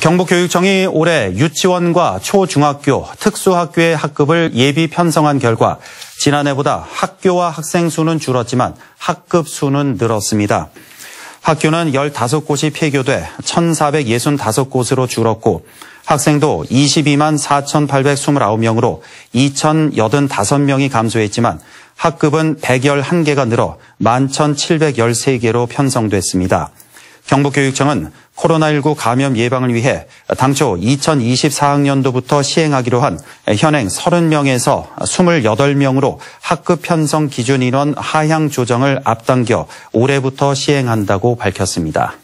경북교육청이 올해 유치원과 초중학교, 특수학교의 학급을 예비 편성한 결과 지난해보다 학교와 학생 수는 줄었지만 학급 수는 늘었습니다. 학교는 15곳이 폐교돼 1,465곳으로 줄었고 학생도 22만 4,829명으로 2,085명이 감소했지만 학급은 111개가 늘어 11,713개로 편성됐습니다. 경북교육청은 코로나19 감염 예방을 위해 당초 2024학년도부터 시행하기로 한 현행 30명에서 28명으로 학급 편성 기준 인원 하향 조정을 앞당겨 올해부터 시행한다고 밝혔습니다.